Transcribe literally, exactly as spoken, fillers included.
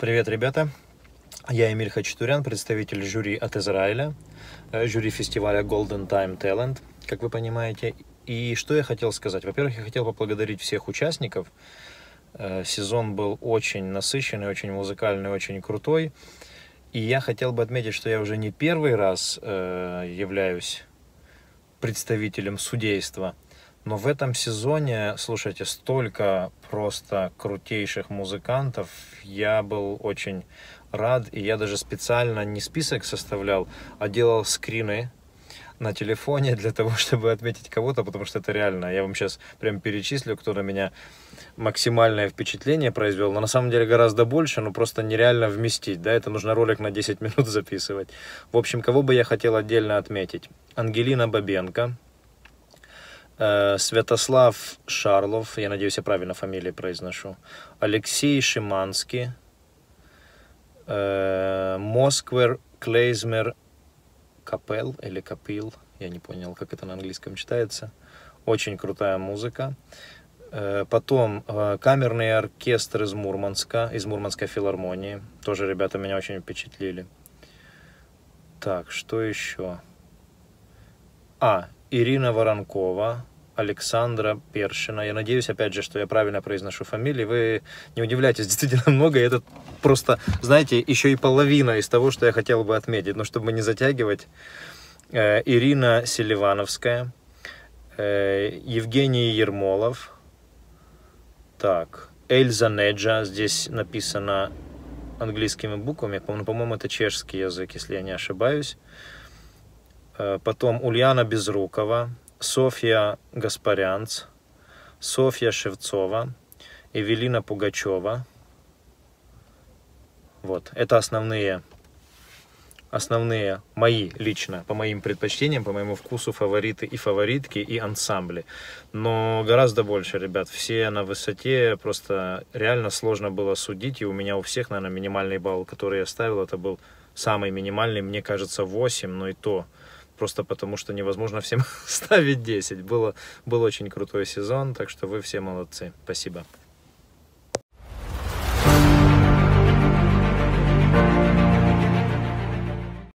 Привет, ребята! Я Эмиль Хачатурян, представитель жюри от Израиля, жюри фестиваля Golden Time Talent, как вы понимаете. И что я хотел сказать? Во-первых, я хотел поблагодарить всех участников. Сезон был очень насыщенный, очень музыкальный, очень крутой. И я хотел бы отметить, что я уже не первый раз являюсь представителем судейства. Но в этом сезоне, слушайте, столько просто крутейших музыкантов. Я был очень рад, и я даже специально не список составлял, а делал скрины на телефоне для того, чтобы отметить кого-то, потому что это реально. Я вам сейчас прям перечислю, кто на меня максимальное впечатление произвел. Но на самом деле гораздо больше, но просто нереально вместить. Да, это нужно ролик на десять минут записывать. В общем, кого бы я хотел отдельно отметить? Ангелина Бабенко. Святослав Шарлов, я надеюсь, я правильно фамилии произношу, Алексей Шиманский, э, Москвер Клейзмер Капелле или Капил, я не понял, как это на английском читается, очень крутая музыка. Э, потом э, камерный оркестр из Мурманска, из Мурманской филармонии, тоже ребята меня очень впечатлили. Так, что еще? А, Ирина Воронкова, Александра Першина. Я надеюсь, опять же, что я правильно произношу фамилии. Вы не удивляйтесь, действительно много. Это просто, знаете, еще и половина из того, что я хотел бы отметить. Но чтобы не затягивать, Ирина Селивановская, Евгений Ермолов, так, Эльза Неджа. Здесь написано английскими буквами. По-моему, это чешский язык, если я не ошибаюсь. Потом Ульяна Безрукова, Софья Гаспарянц, Софья Шевцова, Эвелина Пугачева. Вот, это основные, основные мои лично, по моим предпочтениям, по моему вкусу, фавориты и фаворитки, и ансамбли. Но гораздо больше, ребят, все на высоте, просто реально сложно было судить. И у меня у всех, наверное, минимальный балл, который я ставил, это был самый минимальный, мне кажется, восемь, но и то... Просто потому, что невозможно всем ставить десять. Было, был очень крутой сезон, так что вы все молодцы. Спасибо.